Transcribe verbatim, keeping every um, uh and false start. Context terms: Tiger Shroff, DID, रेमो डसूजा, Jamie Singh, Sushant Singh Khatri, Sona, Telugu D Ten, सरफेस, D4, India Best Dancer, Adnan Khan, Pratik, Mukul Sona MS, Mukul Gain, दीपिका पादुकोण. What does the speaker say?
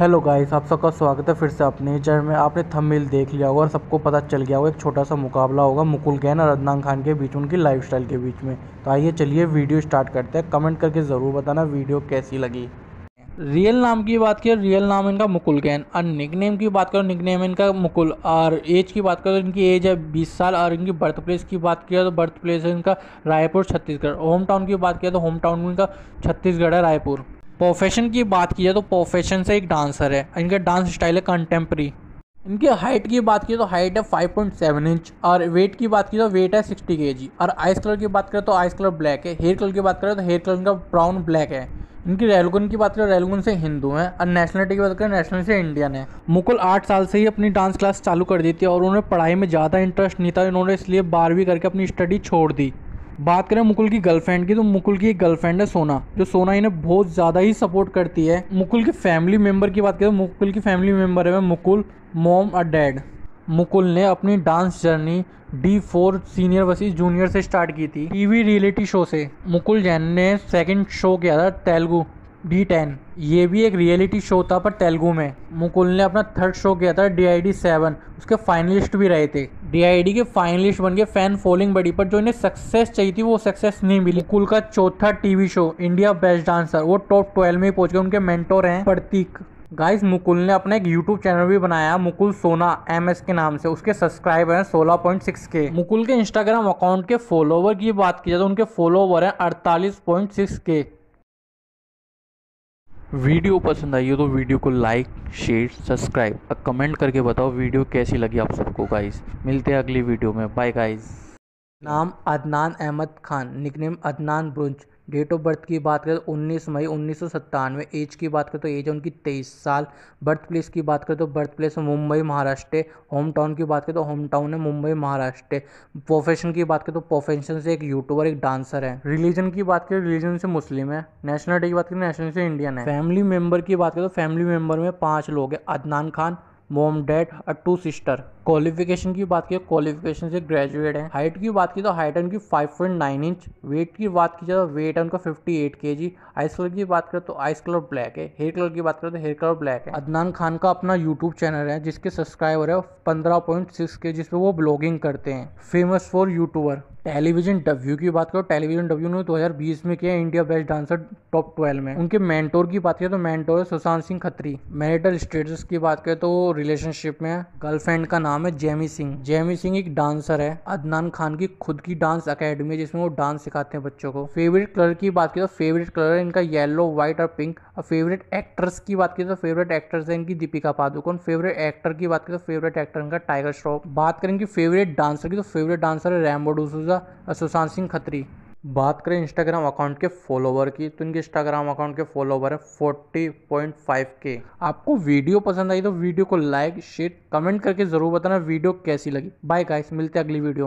Hello guys, आप सबका स्वागत है फिर से अपने चैनल में। आपने थंबनेल देख लिया होगा और सबको पता चल गया होगा एक छोटा सा मुकाबला होगा मुकुल गैन और अदनान खान के बीच, उनकी लाइफस्टाइल के बीच में। तो आइए चलिए वीडियो स्टार्ट करते हैं। कमेंट करके ज़रूर बताना वीडियो कैसी लगी। रियल नाम की बात करें, रियल नाम इनका मुकुल गैन, और निक नेम की बात करें, निक नेम इनका मुकुल। और एज की बात करें, इनकी एज है बीस साल। और इनकी बर्थ प्लेस की बात करें तो बर्थ प्लेस है इनका रायपुर, छत्तीसगढ़। होम टाउन की बात करें तो होम टाउन इनका छत्तीसगढ़ है, रायपुर। प्रोफेशन की बात की जाए तो प्रोफेशन से एक डांसर है। इनका डांस स्टाइल है कंटेम्प्रेरी। इनकी हाइट की बात की तो हाइट है फाइव पॉइंट सेवन इंच। और वेट की बात की तो वेट है सिक्सटी के जी। और आइस कलर की बात करें तो आइस कलर ब्लैक है। हेयर कलर की बात करें तो हेयर कलर इनका ब्राउन ब्लैक है। इनकी रेलगुन की बात करें रेलगुन से हिंदू हैं। और नेशनलिटी की बात करें नेशनल से इंडियन है। मुकुल आठ साल से ही अपनी डांस क्लास चालू कर दी थी और उन्हें पढ़ाई में ज़्यादा इंटरेस्ट नहीं था। इन्होंने इसलिए बारहवीं करके अपनी स्टडी छोड़ दी। बात करें मुकुल की गर्लफ्रेंड की तो मुकुल की एक गर्लफ्रेंड है सोना, जो सोना इन्हें बहुत ज़्यादा ही सपोर्ट करती है। मुकुल के फैमिली मेम्बर की बात करें तो मुकुल की फैमिली मेम्बर है मुकुल, मोम और डैड। मुकुल ने अपनी dance journey D four senior versus junior से स्टार्ट की थी, टीवी रियलिटी शो से। मुकुल जैन ने सेकंड शो किया था तेलुगू डी टेन, ये भी एक रियलिटी शो था पर तेलुगू में। मुकुल ने अपना थर्ड शो किया था डी आई डी सेवन, उसके फाइनलिस्ट भी रहे थे। डी आई डी के फाइनलिस्ट बन के फैन फॉलोइंग बड़ी, पर जो इन्हें सक्सेस चाहिए थी वो सक्सेस नहीं मिली। मुकुल का चौथा TV show India best dancer, वो टॉप ट्वेल्व में ही पहुँच गए। उनके मेंटोर हैं प्रतीक। गाइस, मुकुल ने अपना एक यूट्यूब चैनल भी बनाया मुकुल सोना एम एस के नाम से। उसके सब्सक्राइबर हैं सोलह पॉइंट सिक्स के। मुकुल के इंस्टाग्राम अकाउंट के फॉलोवर की बात की जाए तो उनके फॉलोवर हैं अड़तालीस पॉइंट सिक्स के। वीडियो पसंद आई हो तो वीडियो को लाइक, शेयर, सब्सक्राइब और कमेंट करके बताओ वीडियो कैसी लगी आप सबको। गाइस, मिलते हैं अगली वीडियो में। Bye guys. नाम Adnan Ahmed Khan, nickname Adnan brunch. Date of birth की बात करें तो उन्नीस मई उन्नीस सौ सत्तानवे। एज की बात करें तो एज है उनकी तेईस साल। बर्थ प्लेस की बात करें तो बर्थ प्लेस है मुंबई महाराष्ट्र। होम टाउन की बात करें तो होम टाउन है मुंबई महाराष्ट्र। प्रोफेशन की बात करें तो प्रोफेशन से एक यूट्यूबर, एक डांसर है। रिलीजन की बात करें रिलीजन से मुस्लिम है। नेशनलिटी की बात करें नेशनल से इंडियन है। फैमिली मेम्बर की बात करें तो फैमिली मेम्बर में पाँच लोग हैं, अदनान खान, मोम, डैड और टू सिस्टर। क्वालिफिकेशन की बात की क्वालिफिकेशन से ग्रेजुएट है। हाइट की बात की तो हाइट है उनकी five point nine inch. Weight की बात की जाए तो वेट है उनका अट्ठावन के जी। आइस कलर की बात करें तो आइस कलर ब्लैक है। हेयर कलर की बात करें तो हेयर कलर ब्लैक है। अदनान खान का अपना यूट्यूब चैनल है जिसके सब्सक्राइबर है पंद्रह पॉइंट सिक्स के, जिसमें वो ब्लॉगिंग करते हैं। Famous for YouTuber. Television debut की बात करो, टेलीविजन डेब्यू ने दो हज़ार बीस में किया India best dancer top twelve में। उनके मेंटोर की बात करें तो मेंटोर है सुशांत सिंह खत्री। मैरिटल स्टेटस की बात करें तो रिलेशनशिप में है। गर्लफ्रेंड का नाम है जेमी सिंह। जेमी सिंह एक डांसर है। अदनान खान की खुद की डांस अकेडमी है जिसमें वो डांस सिखाते हैं बच्चों को। फेवरेट कलर की बात करें तो फेवरेट कलर है इनका येलो, व्हाइट और पिंक। और फेवरेट एक्ट्रेस की बात करें तो फेवरेट एक्ट्रेस है इनकी दीपिका पादुकोण। फेवरेट एक्टर की बात करें तो फेवरेट एक्टर इनका टाइगर श्रॉफ। बात करें इनकी फेवरेट डांसर की तो फेवरेट डांसर है रेमो डसूजा और सुशांत सिंह खत्री। बात करें इंस्टाग्राम अकाउंट के फॉलोवर की तो इनके इंस्टाग्राम अकाउंट के फॉलोवर है चालीस पॉइंट फाइव के। आपको वीडियो पसंद आई तो वीडियो को लाइक, शेयर, कमेंट करके ज़रूर बताना वीडियो कैसी लगी। बाय गाइस, मिलते हैं अगली वीडियो में।